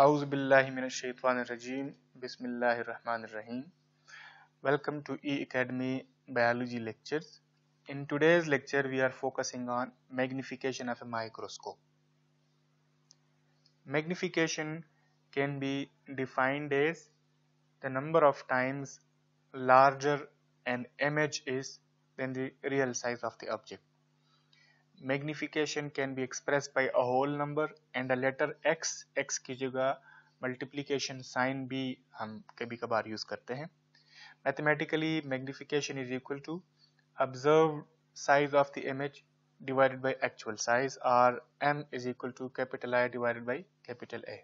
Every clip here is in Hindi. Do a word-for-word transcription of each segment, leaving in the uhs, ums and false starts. A'udhu billahi minash shaitanir rajeem. Bismillahir rahmanir rahim. Welcome to E-Academy Biology Lectures. In today's lecture, we are focusing on magnification of a microscope. Magnification can be defined as the number of times larger an image is than the real size of the object. Magnification can be expressed by a whole number and a letter x x की जगह multiplication sign भी हम कभी कभार use करते हैं. Mathematically, magnification is equal to observed size of the image divided by actual size, or m is equal to capital I divided by capital A.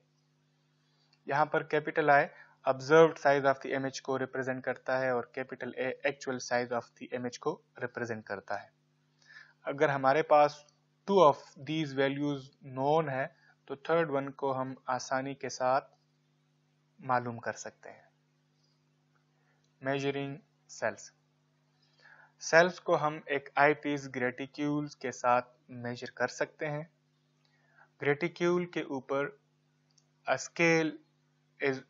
यहाँ पर capital I observed size of the image को represent करता है और capital A actual size of the image को represent करता है. अगर हमारे पास two of these values known है तो third one को हम आसानी के साथ मालूम कर सकते हैं. Measuring cells. Cells को हम एक eyepiece graticules के साथ measure कर सकते हैं. Graticule के ऊपर a scale is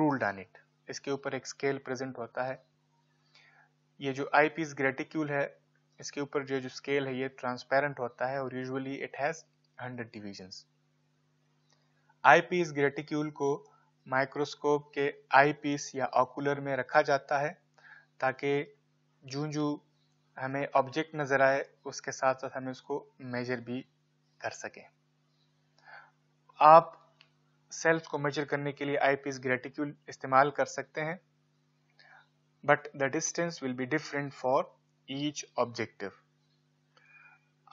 ruled on it. इसके ऊपर एक स्केल प्रेजेंट होता है. ये जो eyepiece graticule है इसके ऊपर जो जो स्केल है ये ट्रांसपेरेंट होता है और usually it has hundred divisions. Eyepiece graticule को माइक्रोस्कोप के आईपीस या ऑकुलर में रखा जाता है ताकि जूं जूं हमें ऑब्जेक्ट नजर आए उसके साथ साथ हमें उसको मेजर भी कर सकें. आप सेल्स को मेजर करने के लिए आईपीस ग्रेटिक्यूल इस्तेमाल कर सकते हैं, but the distance will be different for Each objective.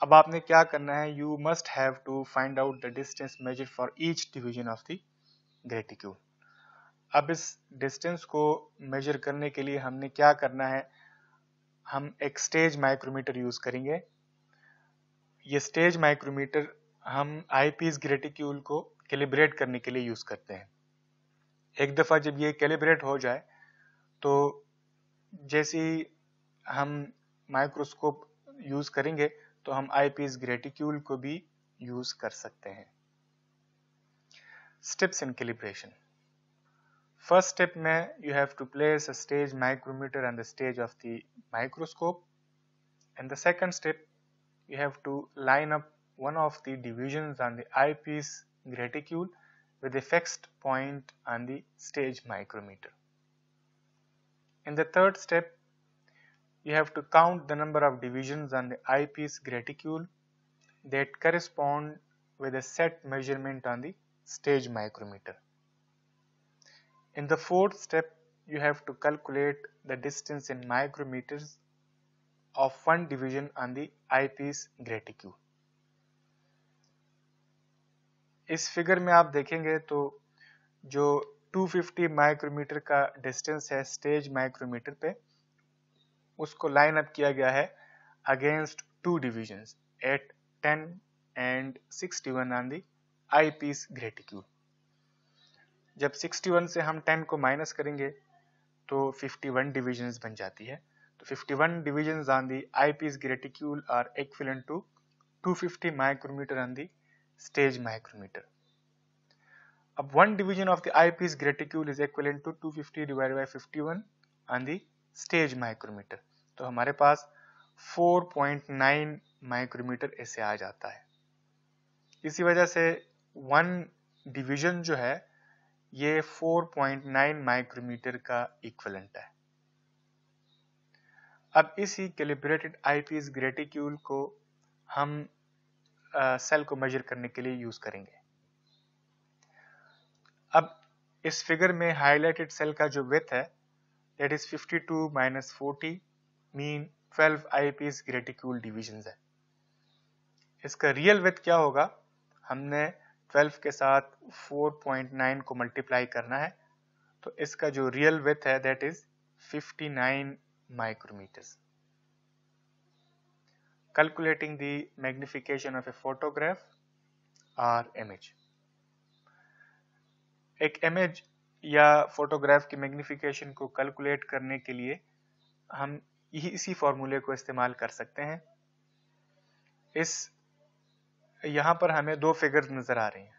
अब आपने क्या करना है, you must have to find out the distance measured for each division of the graticule. अब इस distance को measure करने के लिए हमने क्या करना है, हम एक stage micrometer use करेंगे. ये stage micrometer हम eyepiece graticule को calibrate करने के लिए use करते हैं. एक दफा जब ये calibrate हो जाए तो जैसी हम माइक्रोस्कोप यूज करेंगे तो हम आईपीस ग्रेटिक्यूल को भी यूज कर सकते हैं. Steps in calibration. First step, you have to place a stage micrometer and the stage of the microscope. And the second step, you have to line up one of the divisions on the eyepiece graticule with a fixed point on the stage micrometer. In the third step, you have to count the number of divisions on the eyepiece graticule that correspond with a set measurement on the stage micrometer. In the fourth step, you have to calculate the distance in micrometers of one division on the eyepiece graticule. इस फिगर में आप देखेंगे तो जो two hundred fifty माइक्रोमीटर का डिस्टेंस है स्टेज माइक्रोमीटर पे उसको लाइन अप किया गया है against two divisions at ten and sixty one on the eyepiece graticule. जब सिक्सटी वन से हम टेन को माइनस करेंगे तो फिफ्टी वन डिविजन्स बन जाती है. तो fifty one divisions on the eyepiece graticule are equivalent to two fifty micrometer on the stage micrometer. अब one division of the eyepiece graticule is equivalent to two fifty divided by fifty one on the stage micrometer. तो हमारे पास फोर पॉइंट नाइन माइक्रोमीटर ऐसे आ जाता है. इसी वजह से वन डिवीजन जो है ये फोर पॉइंट नाइन माइक्रोमीटर का इक्विवेलेंट है. अब इसी कैलिब्रेटेड आईपीस ग्रेटिक्यूल को हम सेल को मेजर करने के लिए यूज करेंगे. अब इस फिगर में हाईलाइटेड सेल का जो विड्थ है that is fifty-two minus forty mean twelve eyepiece graticule divisions है. इसका real width क्या होगा, हमने twelve के साथ फोर पॉइंट नाइन को multiply करना है तो इसका जो real width है that is fifty-nine micrometers. Calculating the magnification of a photograph or image. एक image या फोटोग्राफ की मैग्निफिकेशन को कैलकुलेट करने के लिए हम इसी फॉर्मूले को इस्तेमाल कर सकते हैं. इस यहाँ पर हमें दो फिगर्स नजर आ रही हैं.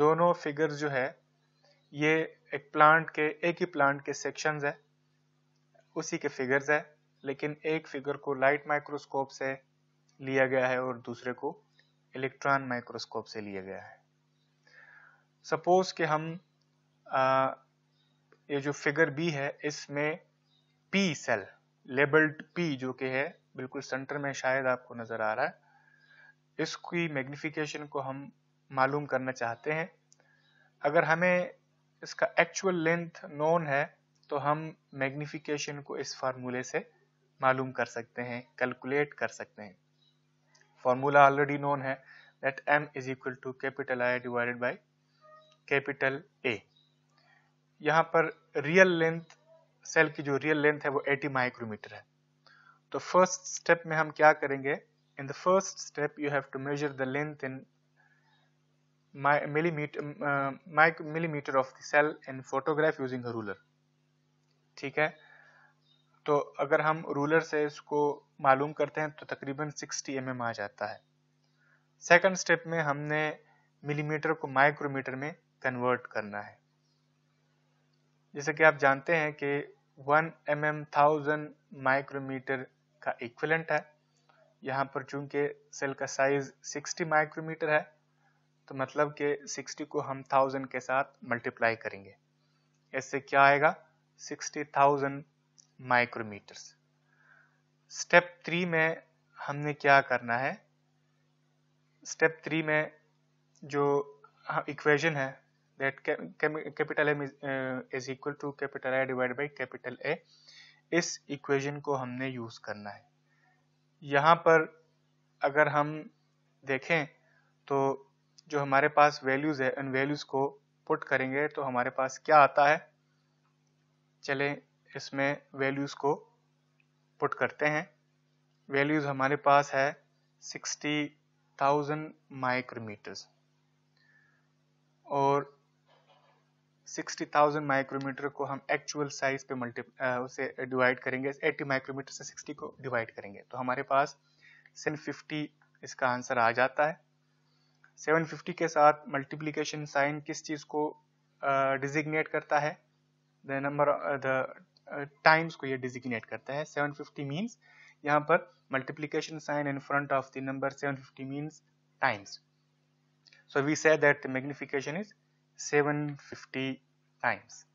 दोनों फिगर्स जो है ये एक प्लांट के एक ही प्लांट के सेक्शंस है, उसी के फिगर्स है, लेकिन एक फिगर को लाइट माइक्रोस्कोप से लिया गया है और दूसरे को इलेक्ट्रॉन माइक्रोस्कोप से लिया गया है। सपोज कि हम आ, ये जो फिगर बी है इसमें पी सेल लेबल्ड पी जो कि है बिल्कुल सेंटर में शायद आपको नजर आ रहा है, इसकी मैग्निफिकेशन को हम मालूम करना चाहते हैं। अगर हमें इसका एक्चुअल लेंथ नोन है तो हम मैग्निफिकेशन को इस फार्मूले से मालूम कर सकते हैं, कैलकुलेट कर सकते हैं। फार्मूला ऑलरेडी नोन है, that M is equal to capital I divided by capital A. यहाँ पर रियल लेंथ सेल की जो रियल लेंथ है वो अस्सी माइक्रोमीटर है। तो फर्स्ट स्टेप में हम क्या करेंगे, in the first step you have to measure the length in millimeter uh, millimeter of the cell in photograph using a ruler। ठीक है, तो अगर हम रूलर से इसको मालूम करते हैं तो तकरीबन साठ एम एम आ जाता है। सेकंड स्टेप में हमने मिलीमीटर को माइक्रोमीटर में कन्वर्ट करना है। जैसे कि आप जानते हैं कि one M M thousand micrometer का इक्विवेलेंट है। यहाँ पर चूंकि सेल का साइज साठ माइक्रोमीटर है तो मतलब कि साठ को हम थाउजेंड के साथ मल्टीप्लाई करेंगे, इससे क्या आएगा साठ हज़ार माइक्रोमीटर्स। स्टेप थ्री में हमने क्या करना है, स्टेप थ्री में जो इक्वेशन है that capital M is equal to capital I divide by capital A, इस इक्वेशन को हमने यूज करना है। यहाँ पर अगर हम देखें तो जो हमारे पास वैल्यूज है उन वैल्यूज को पुट करेंगे तो हमारे पास क्या आता है, चले इसमें वैल्यूज को पुट करते हैं। वैल्यूज हमारे पास है साठ हज़ार माइक्रोमीटर्स और साठ हज़ार माइक्रोमीटर को हम एक्चुअल साइज पे मल्टी उसे डिवाइड करेंगे, अस्सी माइक्रोमीटर से साठ को डिवाइड करेंगे तो हमारे पास सात सौ पचास इसका आंसर आ जाता है। सात सौ पचास के साथ मल्टीप्लिकेशन साइन किस चीज को डिजिग्नेट करता है, द नंबर द टाइम्स को ये डिजिग्नेट करता है। सात सौ पचास मींस यहाँ पर multiplication sign in front of the number सात सौ पचास means times, so we say that the magnification is सात सौ पचास टाइम्स।